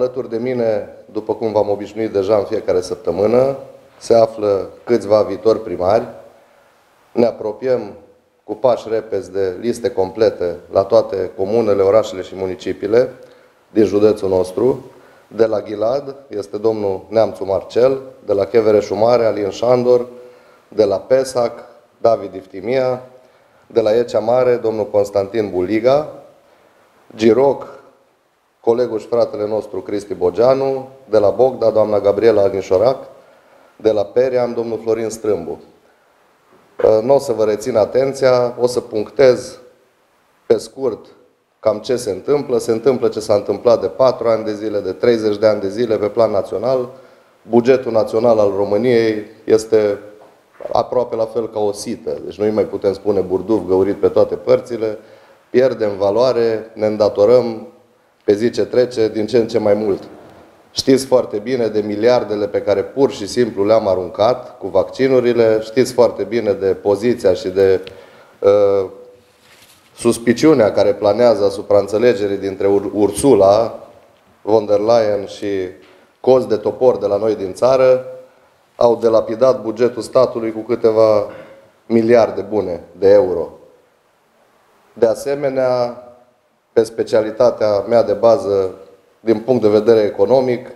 alături de mine, după cum v-am obișnuit deja în fiecare săptămână, se află câțiva viitori primari. Ne apropiem cu pași repezi de liste complete la toate comunele, orașele și municipiile din județul nostru. De la Ghilad este domnul Neamțu Marcel, de la Chevereșu Mare, Alin Șandor, de la Pesac, David Iftimia, de la Iecea Mare, domnul Constantin Buliga, Giroc, colegul și fratele nostru Cristian Bogeanu, de la Bogda, doamna Gabriela Anișorac, de la Periam, domnul Florin Strâmbu. Nu o să vă rețin atenția, o să punctez pe scurt cam ce se întâmplă. Se întâmplă ce s-a întâmplat de 4 ani de zile, de 30 de ani de zile pe plan național. Bugetul național al României este aproape la fel ca o sită. Deci noi mai putem spune burduf găurit pe toate părțile. Pierdem valoare, ne îndatorăm, pe zi ce trece, din ce în ce mai mult. Știți foarte bine de miliardele pe care pur și simplu le-am aruncat cu vaccinurile, știți foarte bine de poziția și de suspiciunea care planează asupra înțelegerii dintre Ursula von der Leyen și cozi de topor de la noi din țară. Au delapidat bugetul statului cu câteva miliarde bune de euro. De asemenea, pe specialitatea mea de bază din punct de vedere economic,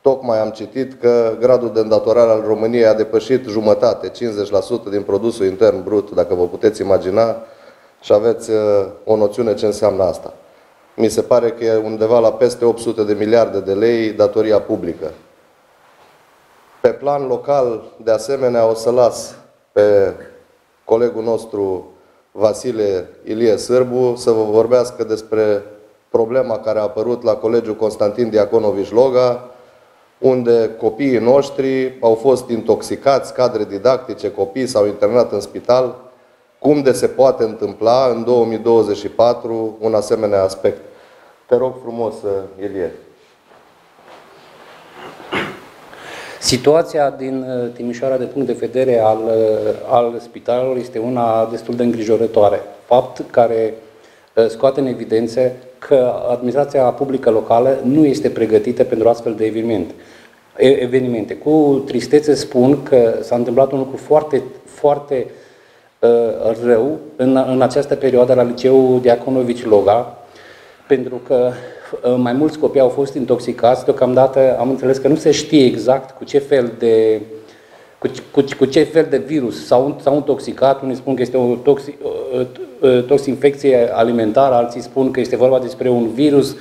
tocmai am citit că gradul de îndatorare al României a depășit jumătate, 50% din produsul intern brut, dacă vă puteți imagina, și aveți o noțiune ce înseamnă asta. Mi se pare că e undeva la peste 800 de miliarde de lei datoria publică. Pe plan local, de asemenea, o să las pe colegul nostru Vasile Ilie Sârbu să vă vorbească despre problema care a apărut la Colegiul Constantin Diaconovici Loga, unde copiii noștri au fost intoxicați, cadre didactice, copii s-au internat în spital. Cum de se poate întâmpla în 2024 un asemenea aspect? Te rog frumos, Ilie. Situația din Timișoara, de punct de vedere al spitalelor, este una destul de îngrijorătoare. Fapt care scoate în evidență că administrația publică locală nu este pregătită pentru astfel de evenimente. Cu tristețe spun că s-a întâmplat un lucru foarte, foarte rău în această perioadă la Liceul Diaconovici Loga, pentru că mai mulți copii au fost intoxicați. Deocamdată am înțeles că nu se știe exact cu ce fel de virus s-au intoxicat. Unii spun că este o toxinfecție alimentară, alții spun că este vorba despre un virus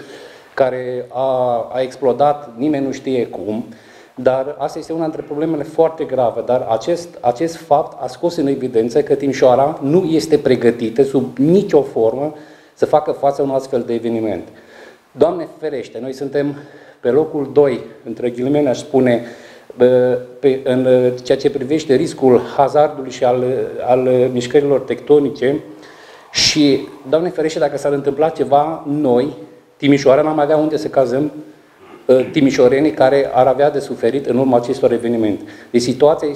care a explodat, nimeni nu știe cum. Dar asta este una dintre problemele foarte grave. Dar acest fapt a scos în evidență că Timișoara nu este pregătită sub nicio formă să facă față unui astfel de eveniment. Doamne ferește, noi suntem pe locul 2, între ghilimele aș spune, în ceea ce privește riscul hazardului și al mișcărilor tectonice și, Doamne ferește, dacă s-ar întâmpla ceva, noi, Timișoara, n-am avea unde să cazăm timișorenii care ar avea de suferit în urma acestor evenimente. Deci situația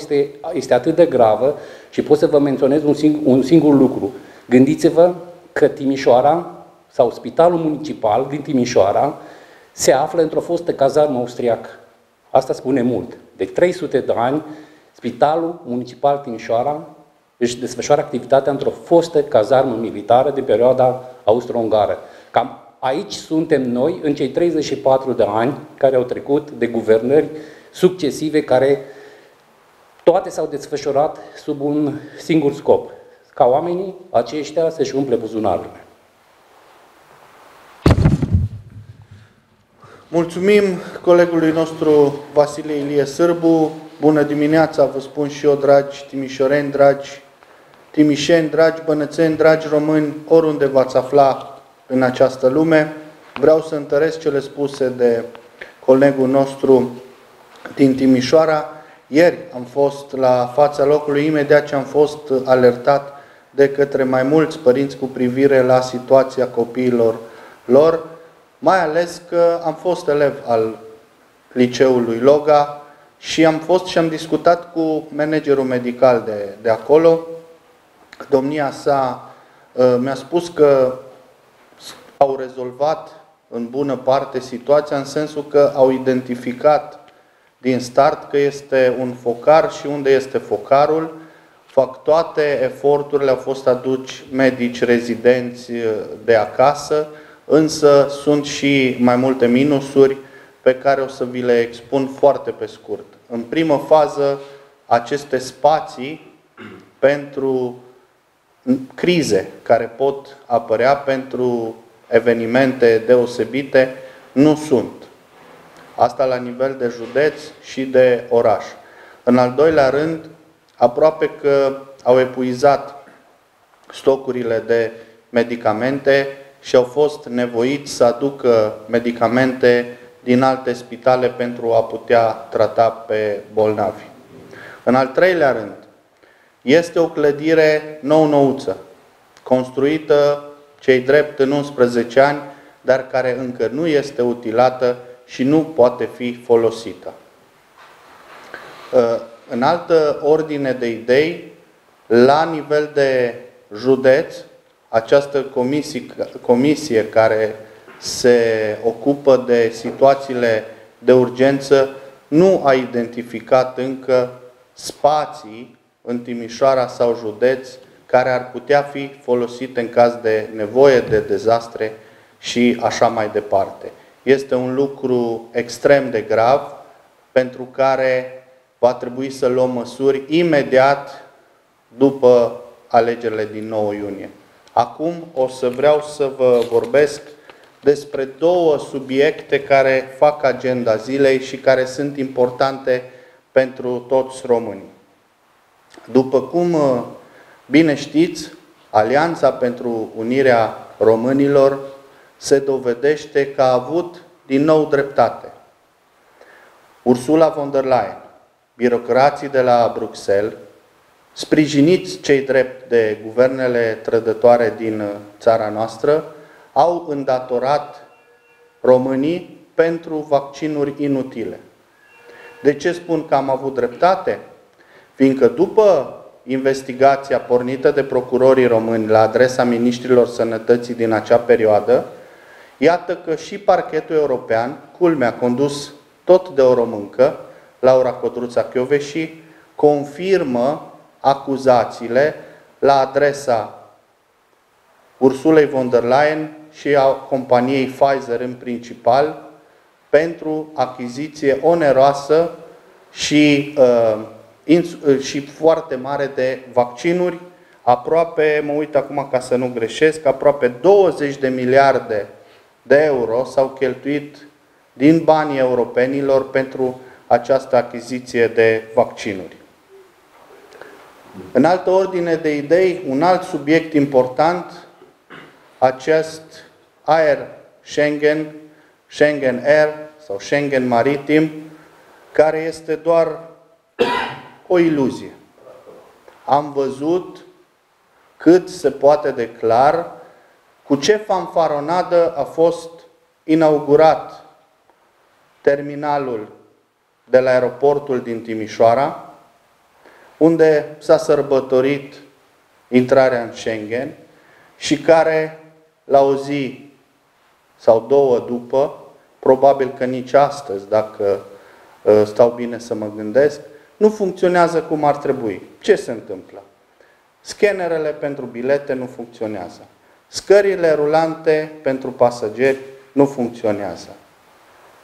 este atât de gravă și pot să vă menționez un singur lucru. Gândiți-vă că Timișoara sau Spitalul Municipal din Timișoara se află într-o fostă cazarmă austriacă. Asta spune mult. De 300 de ani, Spitalul Municipal Timișoara își desfășoară activitatea într-o fostă cazarmă militară de perioada austro-ungară. Cam aici suntem noi în cei 34 de ani care au trecut de guvernări succesive, care toate s-au desfășurat sub un singur scop. Ca oamenii aceștia să-și umple buzunarele. Mulțumim colegului nostru Vasile Ilie Sârbu. Bună dimineața, vă spun și eu, dragi timișoreni, dragi timișeni, dragi bănățeni, dragi români, oriunde v-ați afla în această lume. Vreau să întăresc cele spuse de colegul nostru din Timișoara. Ieri am fost la fața locului, imediat ce am fost alertat de către mai mulți părinți cu privire la situația copiilor lor. Mai ales că am fost elev al Liceului Loga și am discutat cu managerul medical de acolo. Domnia sa mi-a spus că au rezolvat în bună parte situația, în sensul că au identificat din start că este un focar și unde este focarul. Fac toate eforturile, au fost aduși medici rezidenți de acasă, însă sunt și mai multe minusuri pe care o să vi le expun foarte pe scurt. În primă fază, aceste spații pentru crize care pot apărea, pentru evenimente deosebite, nu sunt. Asta la nivel de județ și de oraș. În al doilea rând, aproape că au epuizat stocurile de medicamente și au fost nevoiți să aducă medicamente din alte spitale pentru a putea trata pe bolnavi. În al treilea rând, este o clădire nou-nouță, construită cei drept în 11 ani, dar care încă nu este utilată și nu poate fi folosită. În altă ordine de idei, la nivel de județ, această comisie care se ocupă de situațiile de urgență nu a identificat încă spații în Timișoara sau județ care ar putea fi folosite în caz de nevoie, de dezastre și așa mai departe. Este un lucru extrem de grav, pentru care va trebui să luăm măsuri imediat după alegerile din 9 iunie. Acum o să vreau să vă vorbesc despre două subiecte care fac agenda zilei și care sunt importante pentru toți românii. După cum bine știți, Alianța pentru Unirea Românilor se dovedește că a avut din nou dreptate. Ursula von der Leyen, birocrații de la Bruxelles, sprijiniți cei drept de guvernele trădătoare din țara noastră, au îndatorat românii pentru vaccinuri inutile. De ce spun că am avut dreptate? Fiindcă după investigația pornită de procurorii români la adresa ministrilor sănătății din acea perioadă, iată că și parchetul european, culmea condus tot de o româncă, Laura Codruța și confirmă acuzațiile la adresa Ursulei von der Leyen și a companiei Pfizer în principal pentru achiziție oneroasă și foarte mare de vaccinuri. Aproape, mă uit acum ca să nu greșesc, aproape 20 de miliarde de euro s-au cheltuit din banii europenilor pentru această achiziție de vaccinuri. În altă ordine de idei, un alt subiect important, acest aer Schengen, Schengen Air sau Schengen Maritim, care este doar o iluzie. Am văzut cât se poate de clar cu ce fanfaronadă a fost inaugurat terminalul de la aeroportul din Timișoara, unde s-a sărbătorit intrarea în Schengen și care, la o zi sau două după, probabil că nici astăzi, dacă stau bine să mă gândesc, nu funcționează cum ar trebui. Ce se întâmplă? Scanerele pentru bilete nu funcționează. Scările rulante pentru pasageri nu funcționează.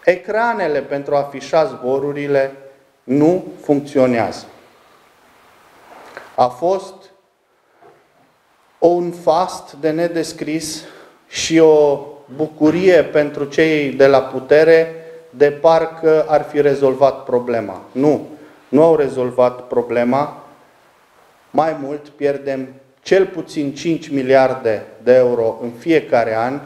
Ecranele pentru a afișa zborurile nu funcționează. A fost un fast de nedescris și o bucurie pentru cei de la putere de parcă ar fi rezolvat problema. Nu, nu au rezolvat problema. Mai mult, pierdem cel puțin 5 miliarde de euro în fiecare an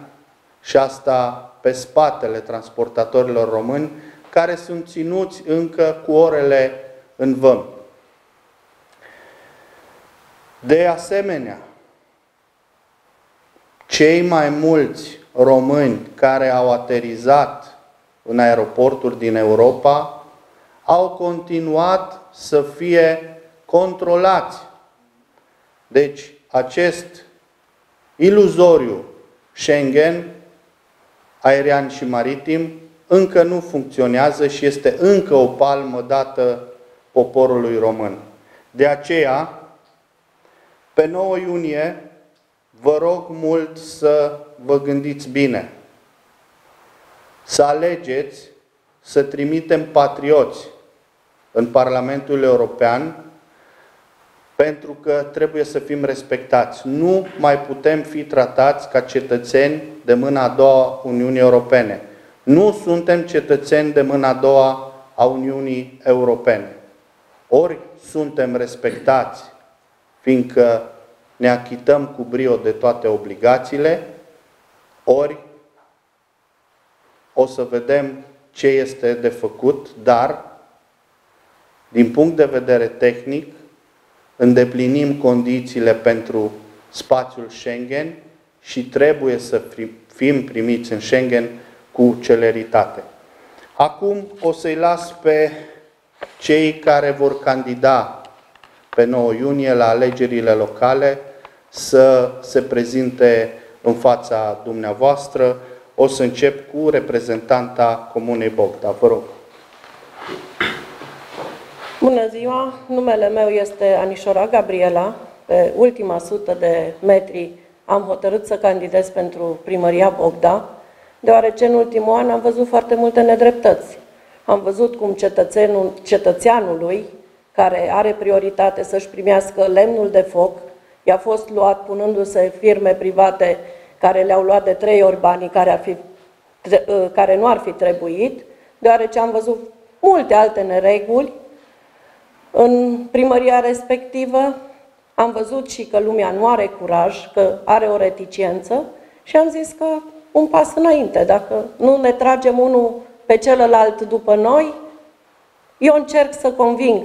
și asta pe spatele transportatorilor români, care sunt ținuți încă cu orele în văm. De asemenea, cei mai mulți români care au aterizat în aeroporturi din Europa au continuat să fie controlați. Deci, acest iluzoriu Schengen aerian și maritim încă nu funcționează și este încă o palmă dată poporului român. De aceea, pe 9 iunie, vă rog mult să vă gândiți bine, să alegeți să trimitem patrioți în Parlamentul European, pentru că trebuie să fim respectați. Nu mai putem fi tratați ca cetățeni de mâna a doua Uniunii Europene. Nu suntem cetățeni de mâna a doua a Uniunii Europene. Ori suntem respectați, fiindcă ne achităm cu brio de toate obligațiile, ori o să vedem ce este de făcut, dar, din punct de vedere tehnic, îndeplinim condițiile pentru spațiul Schengen și trebuie să fim primiți în Schengen cu celeritate. Acum o să-i las pe cei care vor candida pe 9 iunie la alegerile locale să se prezinte în fața dumneavoastră. O să încep cu reprezentanta Comunei Bogda. Vă rog. Bună ziua! Numele meu este Anișorac Gabriela. Pe ultima 100 de metri am hotărât să candidez pentru primăria Bogda, deoarece în ultimul an am văzut foarte multe nedreptăți. Am văzut cum cetățeanului, care are prioritate să-și primească lemnul de foc, i-a fost luat punându-se firme private care le-au luat de 3 ori banii care nu ar fi trebuit, deoarece am văzut multe alte nereguli. În primăria respectivă am văzut și că lumea nu are curaj, că are o reticență și am zis că un pas înainte, dacă nu ne tragem unul pe celălalt după noi, eu încerc să conving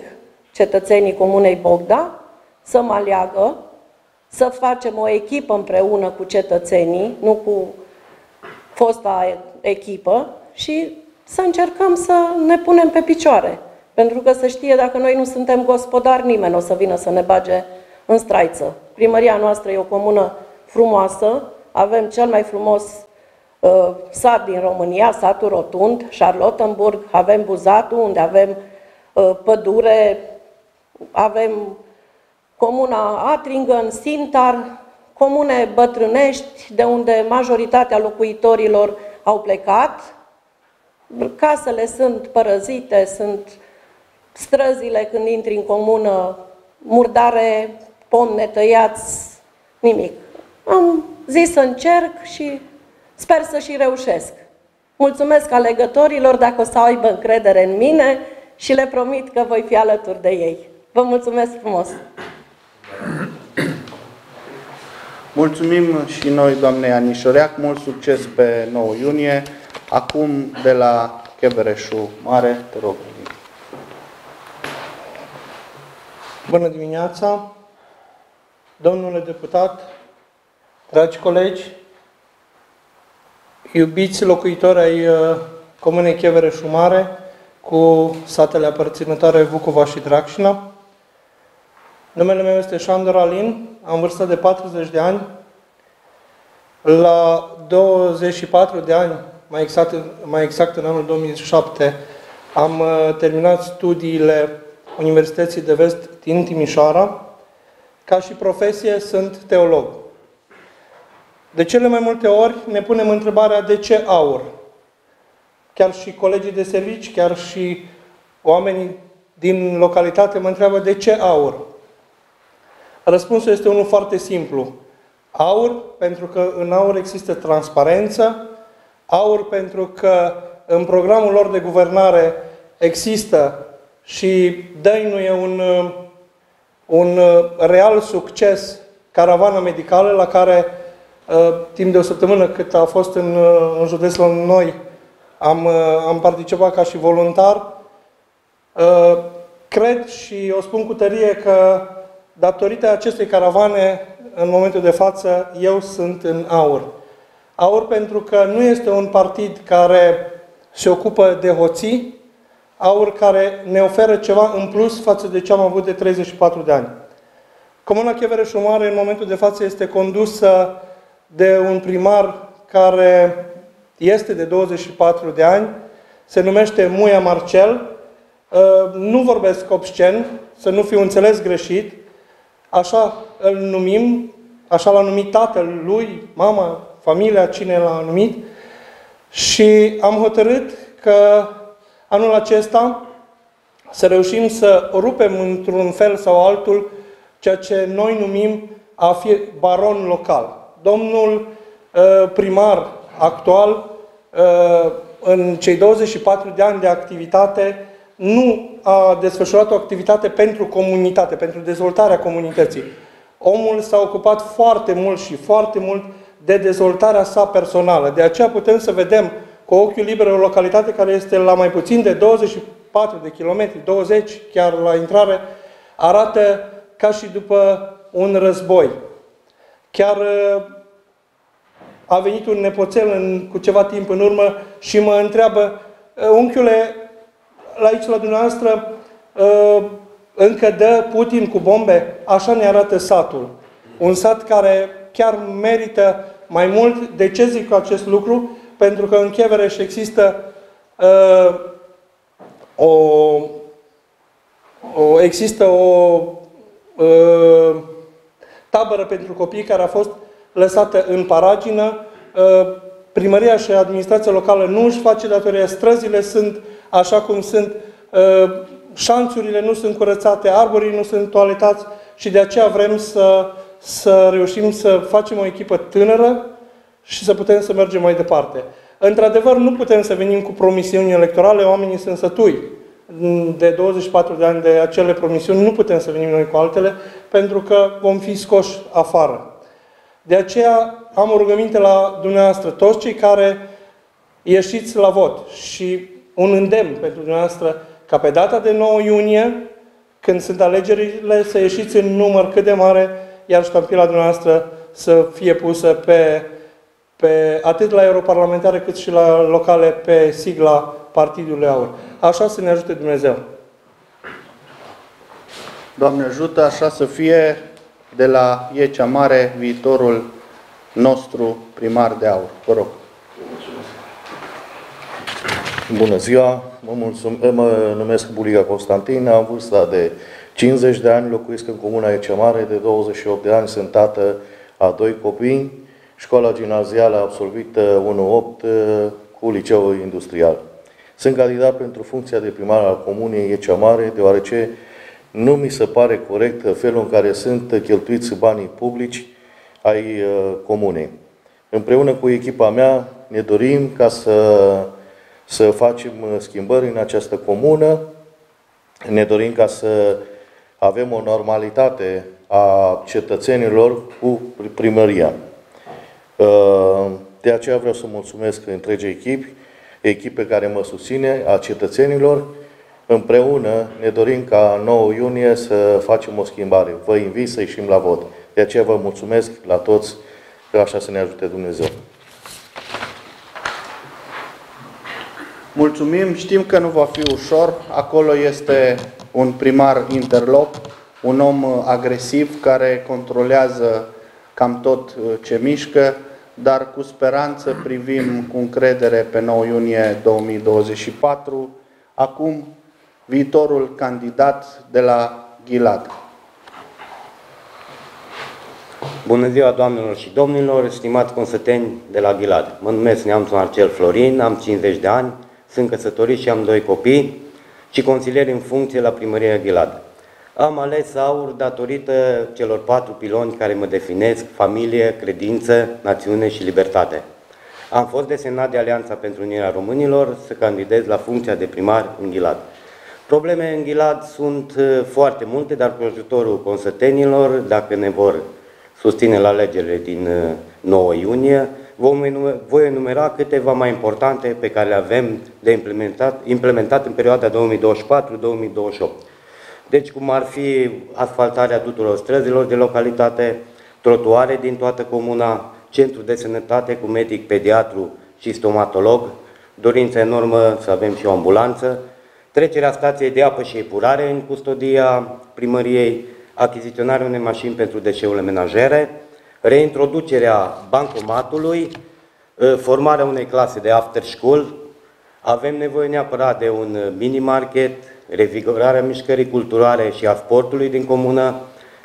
cetățenii Comunei Bogda să mă aleagă, să facem o echipă împreună cu cetățenii, nu cu fosta echipă, și să încercăm să ne punem pe picioare. Pentru că să știe, dacă noi nu suntem gospodari, nimeni nu o să vină să ne bage în straiță. Primăria noastră e o comună frumoasă, avem cel mai frumos sat din România, satul Rotund, Charlottenburg, avem Buzatul, unde avem pădure, avem comuna Atringen, Sintar, comune bătrânești, de unde majoritatea locuitorilor au plecat. Casele sunt părăzite, sunt străzile, când intri în comună, murdare, pomi netăiați, nimic. Am zis să încerc și sper să și reușesc. Mulțumesc alegătorilor dacă o să aibă încredere în mine și le promit că voi fi alături de ei. Vă mulțumesc frumos! Mulțumim și noi, doamnei Anișoreac, mult succes pe 9 iunie. Acum, de la Chebereșul Mare, te rog. Bună dimineața, domnule deputat, dragi colegi, iubiți locuitori ai Comunei Chebereșul Mare cu satele aparținătoare Vucova și Dracșina. Numele meu este Șandor Alin, am vârstă de 40 de ani. La 24 de ani, mai exact în anul 2007, am terminat studiile Universității de Vest din Timișoara. Ca și profesie sunt teolog. De cele mai multe ori ne punem întrebarea de ce aur. Chiar și colegii de servici, chiar și oamenii din localitate mă întreabă de ce aur. Răspunsul este unul foarte simplu. Aur pentru că în aur există transparență, aur pentru că în programul lor de guvernare există și dăinuie un real succes caravana medicală la care, timp de o săptămână cât a fost în județ la noi, am participat ca și voluntar. Cred și o spun cu tărie că datorită acestei caravane, în momentul de față, eu sunt în aur. Aur pentru că nu este un partid care se ocupă de hoții, aur care ne oferă ceva în plus față de ce am avut de 34 de ani. Comuna Chebereșul Mare în momentul de față este condusă de un primar care este de 24 de ani, se numește Muia Marcel. Nu vorbesc obscen, să nu fiu înțeles greșit. Așa îl numim, așa l-a numit tatăl lui, mama, familia, cine l-a numit. Și am hotărât că anul acesta să reușim să rupem într-un fel sau altul ceea ce noi numim a fi baron local. Domnul primar actual, în cei 24 de ani de activitate, nu a desfășurat o activitate pentru comunitate, pentru dezvoltarea comunității. Omul s-a ocupat foarte mult și foarte mult de dezvoltarea sa personală. De aceea putem să vedem cu ochiul liber o localitate care este la mai puțin de 24 de kilometri, 20 chiar la intrare, arată ca și după un război. Chiar a venit un nepoțel cu ceva timp în urmă și mă întreabă: unchiule, aici la dumneavoastră încă dă Putin cu bombe? Așa ne arată satul. Un sat care chiar merită mai mult. De ce zic acest lucru? Pentru că în Chevereș există o tabără pentru copii care a fost lăsată în paragină. Primăria și administrația locală nu își face datoria, străzile sunt așa cum sunt, șanțurile nu sunt curățate, arborii nu sunt toaletați și de aceea vrem să reușim să facem o echipă tânără și să putem să mergem mai departe. Într-adevăr, nu putem să venim cu promisiuni electorale, oamenii sunt sătui de 24 de ani de acele promisiuni, nu putem să venim noi cu altele, pentru că vom fi scoși afară. De aceea am o rugăminte la dumneavoastră, toți cei care ieșiți la vot, și un îndemn pentru dumneavoastră ca pe data de 9 iunie, când sunt alegerile, să ieșiți în număr cât de mare, iar ștampila dumneavoastră să fie pusă pe atât la europarlamentare cât și la locale pe sigla Partidului Aur. Așa să ne ajute Dumnezeu. Doamne ajută, așa să fie. De la Iecea Mare, viitorul nostru primar de aur. Vă rog. Bună ziua, mă numesc Buliga Constantin, am vârsta de 50 de ani, locuiesc în comuna Iecea Mare, de 28 de ani, sunt tată a 2 copii, școala gimnazială absolvită 1-8 cu liceul industrial. Sunt candidat pentru funcția de primar al comunei Iecea Mare, deoarece nu mi se pare corect felul în care sunt cheltuiți banii publici ai comunei. Împreună cu echipa mea ne dorim ca să facem schimbări în această comună, ne dorim ca să avem o normalitate a cetățenilor cu primăria. De aceea vreau să mulțumesc întregii echipe care mă susține, a cetățenilor. Împreună ne dorim ca 9 iunie să facem o schimbare. Vă invit să ieșim la vot. De aceea vă mulțumesc la toți, că așa să ne ajute Dumnezeu. Mulțumim, știm că nu va fi ușor. Acolo este un primar interlop, un om agresiv care controlează cam tot ce mișcă, dar cu speranță privim cu încredere pe 9 iunie 2024. Acum, viitorul candidat de la Ghilat. Bună ziua, doamnelor și domnilor, stimați consăteni de la Ghilat. Mă numesc Neamțu Marcel Florin, am 50 de ani, sunt căsătorit și am 2 copii și consilier în funcție la primăria Ghilat. Am ales aur datorită celor 4 piloni care mă definesc: familie, credință, națiune și libertate. Am fost desemnat de Alianța pentru Unirea Românilor să candidez la funcția de primar în Ghilat. Probleme în Ghilat sunt foarte multe, dar cu ajutorul consătenilor, dacă ne vor susține la alegerile din 9 iunie, voi enumera câteva mai importante pe care le avem de implementat în perioada 2024-2028. Deci, cum ar fi asfaltarea tuturor străzilor de localitate, trotuare din toată comuna, centru de sănătate cu medic, pediatru și stomatolog, dorința enormă să avem și o ambulanță, trecerea stației de apă și epurare în custodia primăriei, achiziționarea unei mașini pentru deșeurile menajere, reintroducerea bancomatului, formarea unei clase de after school, avem nevoie neapărat de un mini-market, revigorarea mișcării culturale și a sportului din comună,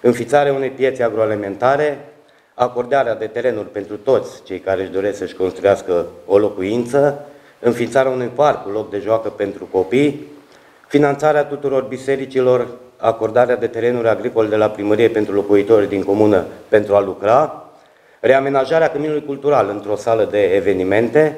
înființarea unei piețe agroalimentare, acordarea de terenuri pentru toți cei care își doresc să-și construiască o locuință, înființarea unui parc, un loc de joacă pentru copii, finanțarea tuturor bisericilor, acordarea de terenuri agricole de la primărie pentru locuitorii din comună pentru a lucra, reamenajarea căminului cultural într-o sală de evenimente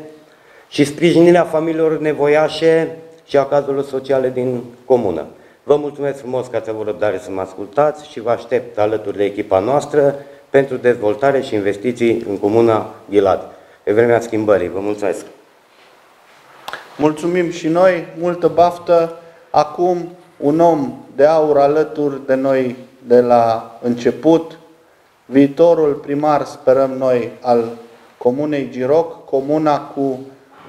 și sprijinirea familiilor nevoiașe și a cazurilor sociale din comună. Vă mulțumesc frumos că ați avut răbdare să mă ascultați și vă aștept alături de echipa noastră pentru dezvoltare și investiții în comuna Ghilat. E vremea schimbării. Vă mulțumesc! Mulțumim și noi, multă baftă! Acum un om de aur alături de noi de la început, viitorul primar, sperăm noi, al comunei Giroc, comuna cu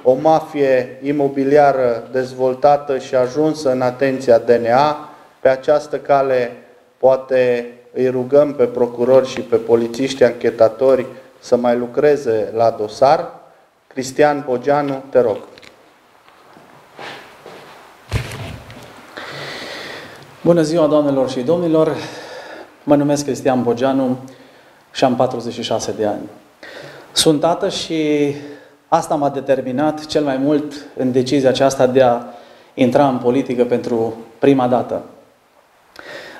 o mafie imobiliară dezvoltată și ajunsă în atenția DNA. Pe această cale poate îi rugăm pe procurori și pe polițiști anchetatori să mai lucreze la dosar. Cristian Bogeanu, te rog. Bună ziua, doamnelor și domnilor! Mă numesc Cristian Bogeanu și am 46 de ani. Sunt tată și asta m-a determinat cel mai mult în decizia aceasta de a intra în politică pentru prima dată.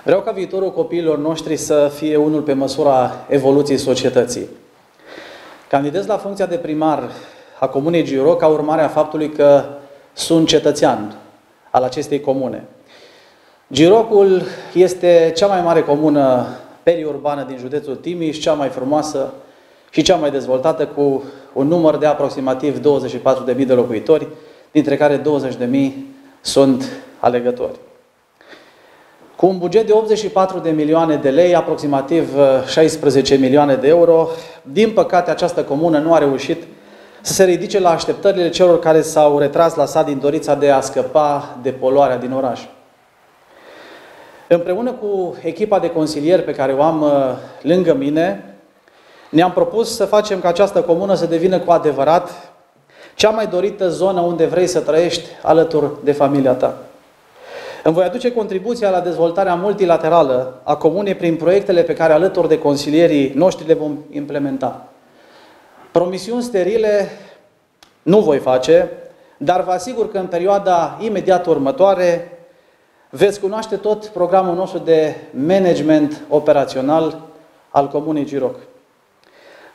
Vreau ca viitorul copiilor noștri să fie unul pe măsura evoluției societății. Candidez la funcția de primar a comunei Giroc ca urmare a faptului că sunt cetățean al acestei comune. Girocul este cea mai mare comună periurbană din județul Timiș, cea mai frumoasă și cea mai dezvoltată, cu un număr de aproximativ 24.000 de locuitori, dintre care 20.000 sunt alegători. Cu un buget de 84 de milioane de lei, aproximativ 16 milioane de euro, din păcate această comună nu a reușit să se ridice la așteptările celor care s-au retras la sat din dorința de a scăpa de poluarea din oraș. Împreună cu echipa de consilieri pe care o am lângă mine, ne-am propus să facem ca această comună să devină cu adevărat cea mai dorită zonă unde vrei să trăiești alături de familia ta. Îmi voi aduce contribuția la dezvoltarea multilaterală a comunei prin proiectele pe care alături de consilierii noștri le vom implementa. Promisiuni sterile nu voi face, dar vă asigur că în perioada imediat următoare veți cunoaște tot programul nostru de management operațional al comunei Giroc.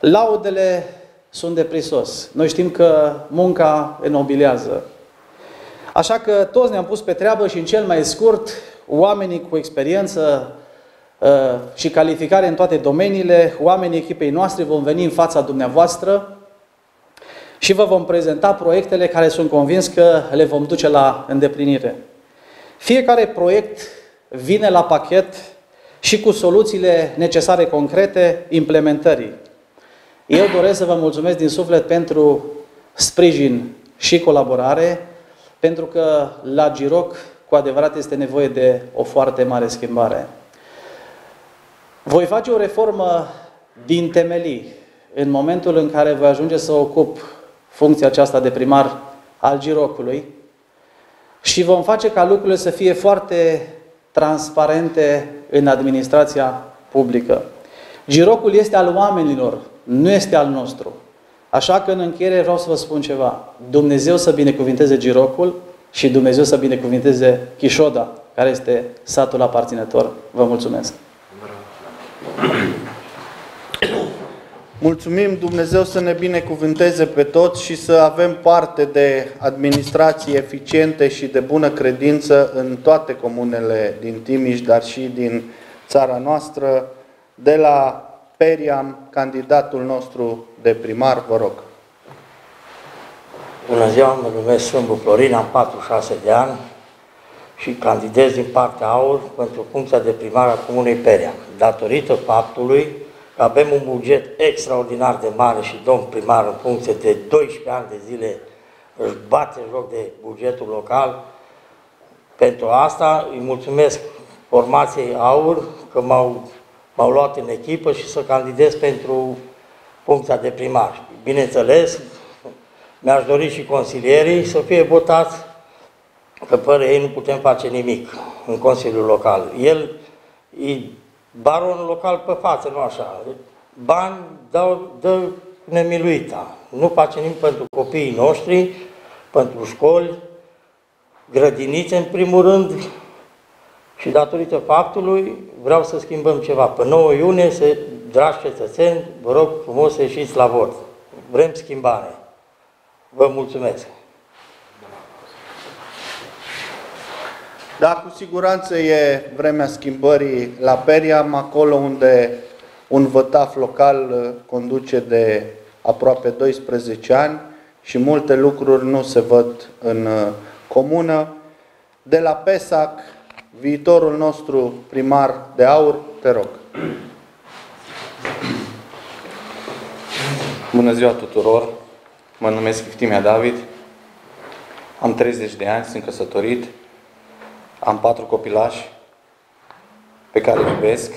Laudele sunt de prisos. Noi știm că munca enobilează. Așa că toți ne-am pus pe treabă și în cel mai scurt, oamenii cu experiență și calificare în toate domeniile, oamenii echipei noastre vom veni în fața dumneavoastră și vă vom prezenta proiectele care sunt convins că le vom duce la îndeplinire. Fiecare proiect vine la pachet și cu soluțiile necesare concrete implementării. Eu doresc să vă mulțumesc din suflet pentru sprijin și colaborare, pentru că la Giroc cu adevărat este nevoie de o foarte mare schimbare. Voi face o reformă din temelii în momentul în care voi ajunge să ocup funcția aceasta de primar al Girocului. Și vom face ca lucrurile să fie foarte transparente în administrația publică. Girocul este al oamenilor, nu este al nostru. Așa că în încheiere vreau să vă spun ceva. Dumnezeu să binecuvinteze Girocul și Dumnezeu să binecuvinteze Chișoda, care este satul aparținător. Vă mulțumesc! Mulțumim, Dumnezeu să ne binecuvânteze pe toți și să avem parte de administrații eficiente și de bună credință în toate comunele din Timiș, dar și din țara noastră. De la Periam, candidatul nostru de primar, vă rog. Bună ziua, mă numesc Strâmbu Florin, am 46 de ani și candidez din partea AUR pentru funcția de primar a comunei Periam, datorită faptului avem un buget extraordinar de mare și domn primar în funcție de 12 ani de zile își bate joc de bugetul local. Pentru asta îi mulțumesc formației AUR că m-au luat în echipă și să candidez pentru funcția de primar. Bineînțeles, mi-aș dori și consilierii să fie votați, că fără ei nu putem face nimic în Consiliul Local. El e baron local pe față, nu așa. Bani dă nemiluita. Nu face nimic pentru copiii noștri, pentru școli, grădinițe în primul rând. Și datorită faptului, vreau să schimbăm ceva. Pe 9 iunie, dragi cetățeni, vă rog frumos să ieșiți la vot. Vrem schimbare. Vă mulțumesc! Da, cu siguranță e vremea schimbării la Periam, acolo unde un vătaf local conduce de aproape 12 ani și multe lucruri nu se văd în comună. De la PESAC, viitorul nostru primar de aur, te rog. Bună ziua tuturor, mă numesc Iftimia David, am 30 de ani, sunt căsătorit, am 4 copilași pe care îi iubesc.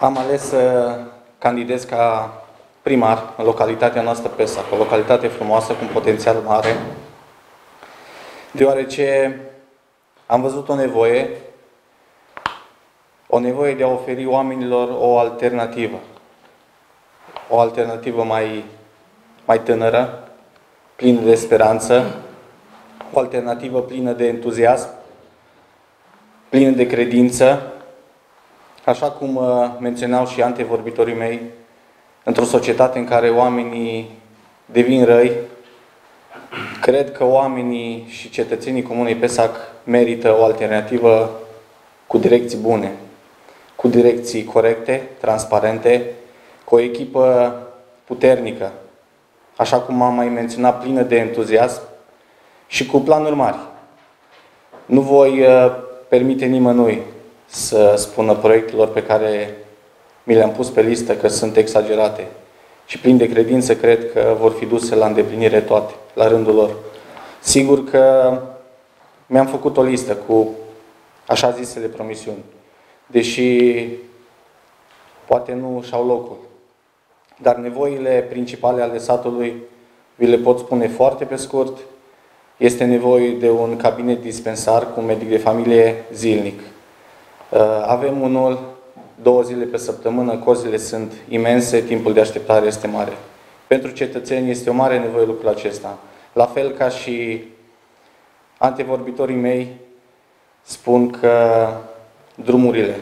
Am ales să candidez ca primar în localitatea noastră Pesac, o localitate frumoasă cu un potențial mare, deoarece am văzut o nevoie de a oferi oamenilor o alternativă mai tânără, plină de speranță, o alternativă plină de entuziasm, plină de credință, așa cum menționau și antevorbitorii mei, într-o societate în care oamenii devin răi, cred că oamenii și cetățenii Comunei Pesac merită o alternativă cu direcții bune, cu direcții corecte, transparente, cu o echipă puternică, așa cum am mai menționat, plină de entuziasm și cu planuri mari. Nu voi permite nimănui să spună proiectelor pe care mi le-am pus pe listă că sunt exagerate. Și plin de credință cred că vor fi duse la îndeplinire toate, la rândul lor. Sigur că mi-am făcut o listă cu așa zisele promisiuni, deși poate nu și-au locul. Dar nevoile principale ale satului, vi le pot spune foarte pe scurt, este nevoie de un cabinet dispensar cu un medic de familie zilnic. Avem unul 2 zile pe săptămână, cozile sunt imense, timpul de așteptare este mare. Pentru cetățeni este o mare nevoie lucrul acesta. La fel ca și antevorbitorii mei, spun că drumurile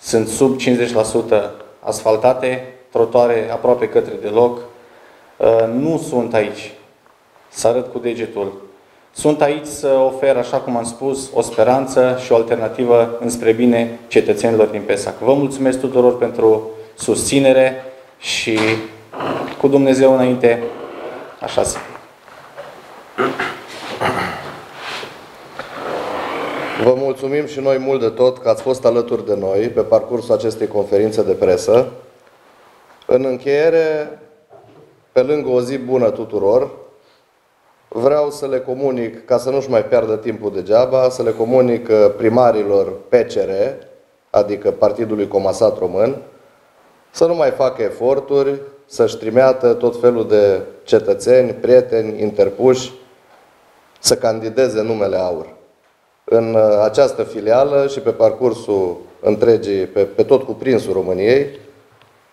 sunt sub 50% asfaltate, trotuare aproape către deloc. Nu sunt aici să arăt cu degetul. Sunt aici să ofer, așa cum am spus, o speranță și o alternativă înspre bine cetățenilor din Pesac. Vă mulțumesc tuturor pentru susținere și cu Dumnezeu înainte, așa să fie. Vă mulțumim și noi mult de tot că ați fost alături de noi pe parcursul acestei conferințe de presă. În încheiere, pe lângă o zi bună tuturor, vreau să le comunic, ca să nu-și mai piardă timpul degeaba, să le comunic primarilor PCR, adică Partidului Comasat Român, să nu mai facă eforturi, să-și trimeată tot felul de cetățeni, prieteni, interpuși, să candideze numele AUR. În această filială și pe parcursul întregii, pe tot cuprinsul României,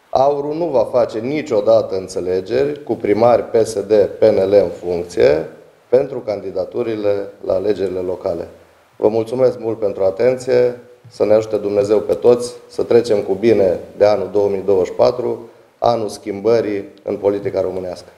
AUR-ul nu va face niciodată înțelegeri cu primari PSD-PNL în funcție pentru candidaturile la alegerile locale. Vă mulțumesc mult pentru atenție, să ne ajute Dumnezeu pe toți, să trecem cu bine de anul 2024, anul schimbării în politica românească.